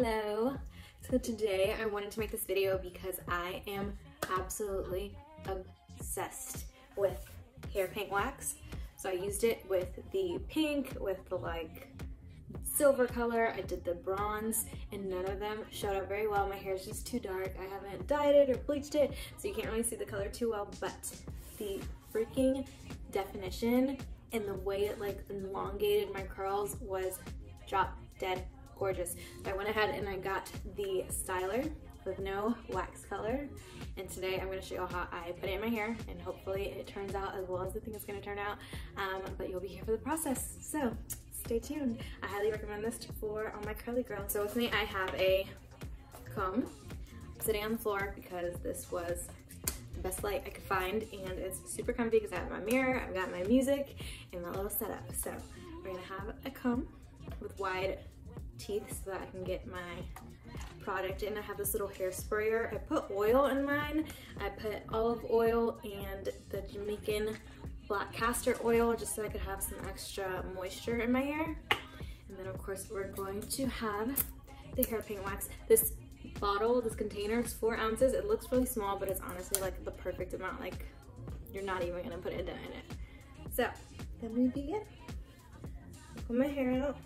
Hello. So today I wanted to make this video because I am absolutely obsessed with hair paint wax. So I used it with the pink, with the like silver color, I did the bronze, and none of them showed up very well. My hair is just too dark. I haven't dyed it or bleached it, so you can't really see the color too well, but the freaking definition and the way it like elongated my curls was drop dead gorgeous. So I went ahead and I got the styler with no wax color, and today I'm going to show you how I put it in my hair, and hopefully it turns out as well as I think it's going to turn out, but you'll be here for the process, so stay tuned. I highly recommend this for all my curly girls. So with me I have a comb. I'm sitting on the floor because this was the best light I could find, and it's super comfy because I have my mirror, I've got my music, and my little setup. So we're going to have a comb with wide teeth so that I can get my product in. I have this little hair sprayer. I put oil in mine. I put olive oil and the Jamaican black castor oil just so I could have some extra moisture in my hair. And then of course we're going to have the hair paint wax. This bottle, this container is 4 ounces. It looks really small, but it's honestly like the perfect amount. Like you're not even gonna put a dime in it. So then we begin. Pull my hair out.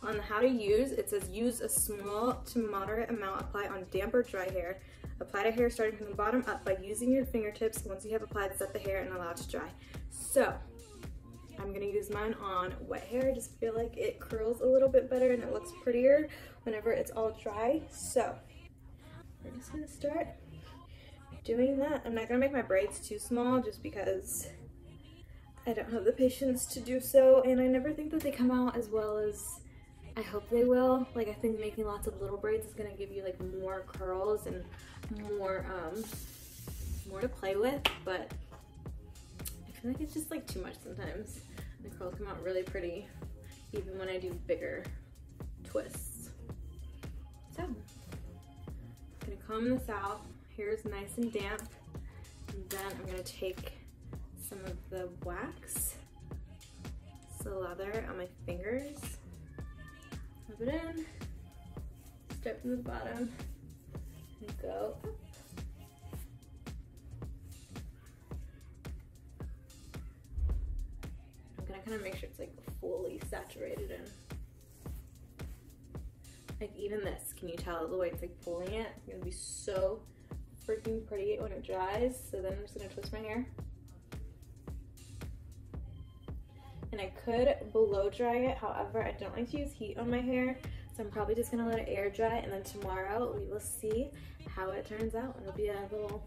On the how to use, it says use a small to moderate amount, apply on damp or dry hair. Apply to hair starting from the bottom up by using your fingertips. Once you have applied, set the hair and allow it to dry. So I'm gonna use mine on wet hair. I just feel like it curls a little bit better and it looks prettier whenever it's all dry. So we're just gonna start doing that. I'm not gonna make my braids too small just because I don't have the patience to do so, and I never think that they come out as well as I hope they will. Like I think making lots of little braids is gonna give you like more curls and more to play with, but I feel like it's just like too much sometimes. My curls come out really pretty even when I do bigger twists. So I'm gonna comb this out. Hair is nice and damp. And then I'm gonna take some of the wax, slather on my fingers. Rub it in, start from the bottom, and go up. I'm gonna kind of make sure it's like fully saturated in. Like even this, can you tell the way it's like pulling it? It's gonna be so freaking pretty when it dries. So then I'm just gonna twist my hair. And I could blow dry it, however, I don't like to use heat on my hair, so I'm probably just gonna let it air dry, and then tomorrow we will see how it turns out. It'll be a little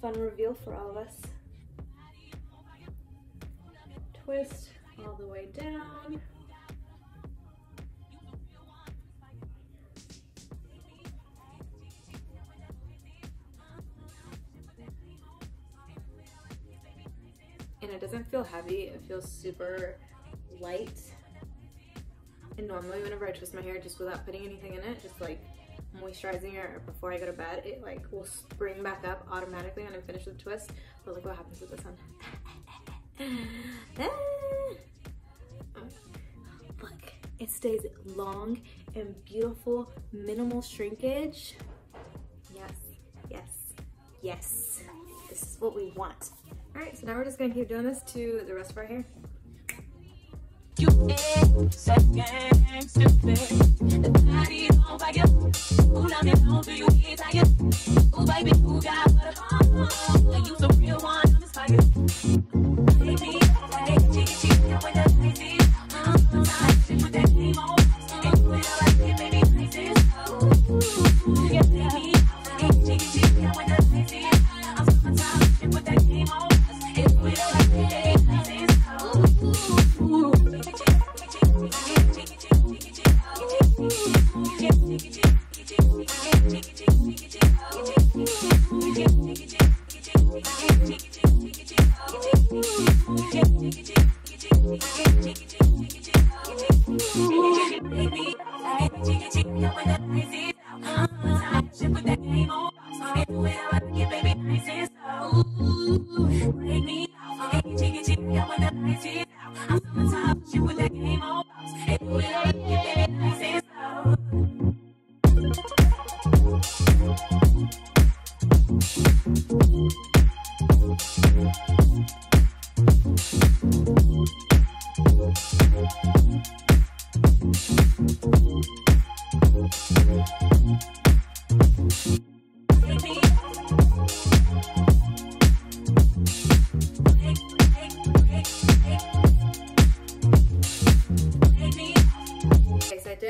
fun reveal for all of us. Twist all the way down. And it doesn't feel heavy, it feels super light. And normally whenever I twist my hair just without putting anything in it, just like moisturizing it or before I go to bed, it like will spring back up automatically when I'm finished with the twist. But look what happens with this one. Look, it stays long and beautiful, minimal shrinkage. Yes, yes, yes. This is what we want. All right, so now we're just gonna keep doing this to the rest of our hair. Ooh, make me, take it, take me, I wanna, I see it, I'm summertime.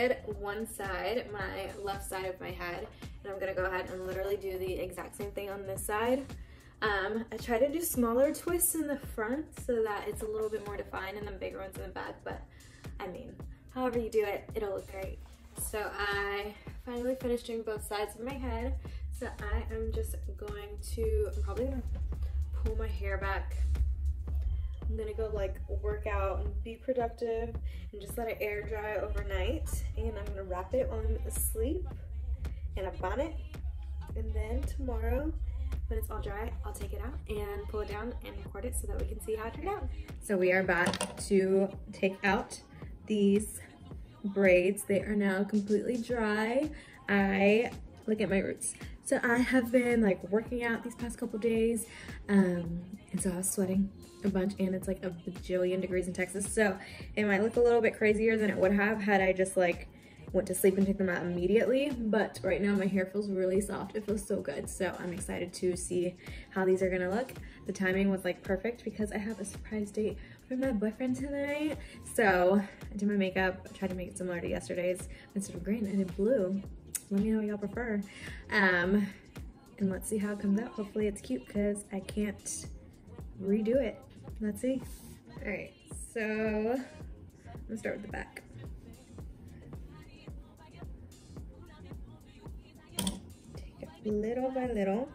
did one side, my left side of my head, and I'm gonna go ahead and literally do the exact same thing on this side. I try to do smaller twists in the front so that it's a little bit more defined, and then bigger ones in the back, but I mean, however you do it, it'll look great. So I finally finished doing both sides of my head. So I am just going to, I'm probably gonna pull my hair back. I'm gonna go like work out and be productive and just let it air dry overnight. And I'm gonna wrap it on a sleeve and a bonnet. And then tomorrow, when it's all dry, I'll take it out and pull it down and record it so that we can see how it turned out. So we are back to take out these braids. They are now completely dry. I look at my roots. So I have been like working out these past couple days, and so I was sweating a bunch, and it's like a bajillion degrees in Texas, so it might look a little bit crazier than it would have had I just like went to sleep and took them out immediately. But right now my hair feels really soft. It feels so good, so I'm excited to see how these are gonna look. The timing was like perfect because I have a surprise date for my boyfriend tonight. So I did my makeup. I tried to make it similar to yesterday's. Instead of green, I did blue. Let me know what y'all prefer. And let's see how it comes out. Hopefully it's cute because I can't redo it. Let's see. All right, so I'm gonna start with the back. Take it little by little.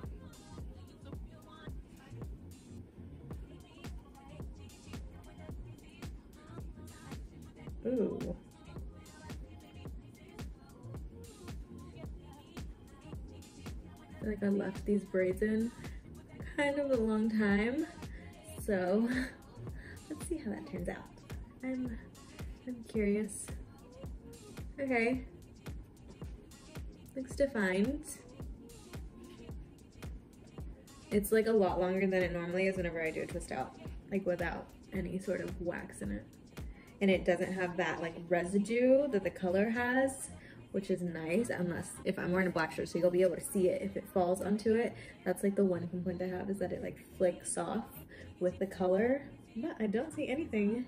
Ooh. I feel like I left these braids in kind of a long time, so let's see how that turns out. I'm curious. Okay, looks defined. It's like a lot longer than it normally is whenever I do a twist out, like without any sort of wax in it, and it doesn't have that like residue that the color has, which is nice, unless if I'm wearing a black shirt, so you'll be able to see it if it falls onto it. That's like the one complaint I have, is that it like flicks off with the color, but I don't see anything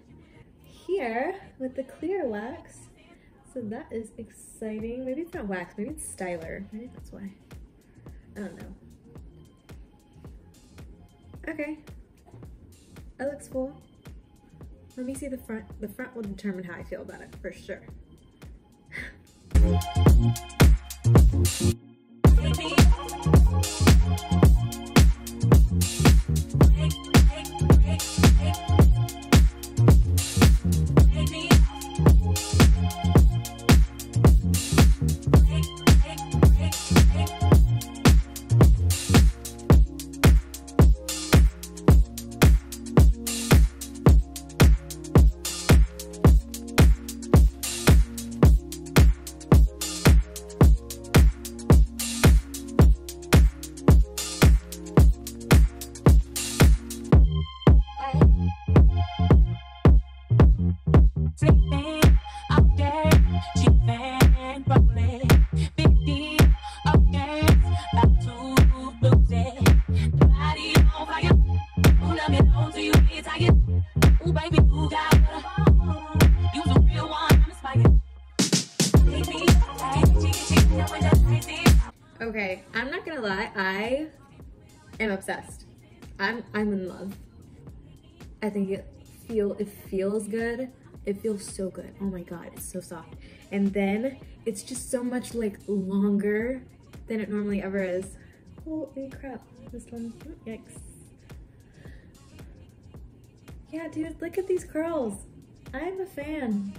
here with the clear wax, so that is exciting. Maybe it's not wax, maybe it's styler, maybe that's why, I don't know. Okay, that looks cool. Let me see the front. The front will determine how I feel about it, for sure. Okay, I'm not gonna lie, I am obsessed. I'm in love. I think it feels good. It feels so good. Oh my god, it's so soft. And then it's just so much like longer than it normally ever is. Holy crap, this one, yikes. Yeah, dude, look at these curls. I'm a fan.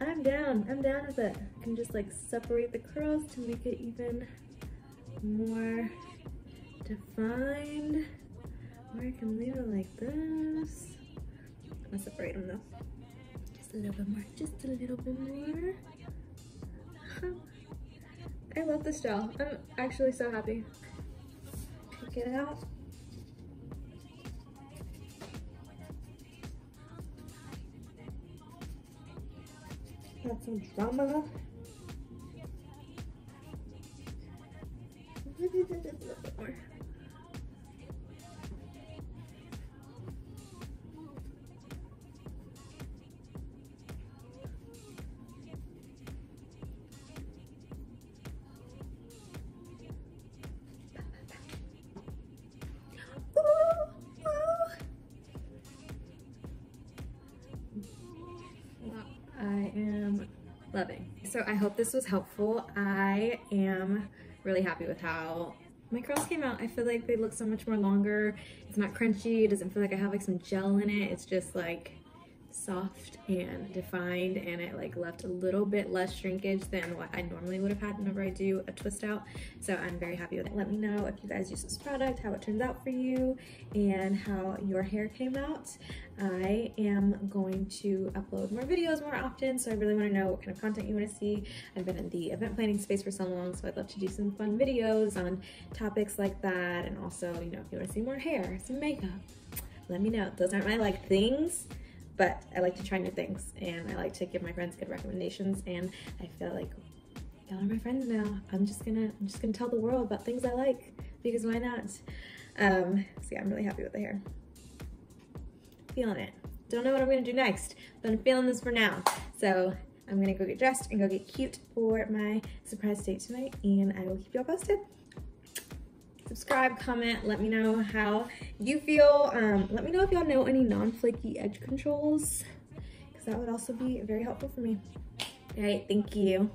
I'm down with it. I can just like separate the curls to make it even more defined, or I can leave it like this. I'm gonna separate them though. Just a little bit more, just a little bit more. I love this gel. I'm actually so happy. Take it out. Got some drama. Just a little bit more. loving. So I hope this was helpful. I am really happy with how my curls came out. I feel like they look so much more longer. It's not crunchy. It doesn't feel like I have like some gel in it. It's just like soft and defined, and it like left a little bit less shrinkage than what I normally would have had whenever I do a twist out. So I'm very happy with it. Let me know if you guys use this product, how it turns out for you, and how your hair came out. I am going to upload more videos more often, so I really want to know what kind of content you want to see. I've been in the event planning space for so long, so I'd love to do some fun videos on topics like that. And also, you know, if you want to see more hair, some makeup, let me know. Those aren't my like things, but I like to try new things, and I like to give my friends good recommendations, and I feel like y'all are my friends now. I'm just gonna tell the world about things I like, because why not? So yeah, I'm really happy with the hair. Feeling it. Don't know what I'm gonna do next, but I'm feeling this for now. So I'm gonna go get dressed and go get cute for my surprise date tonight, and I will keep y'all posted. Subscribe, comment, let me know how you feel. Let me know if y'all know any non-flaky edge controls, because that would also be very helpful for me. All right, thank you.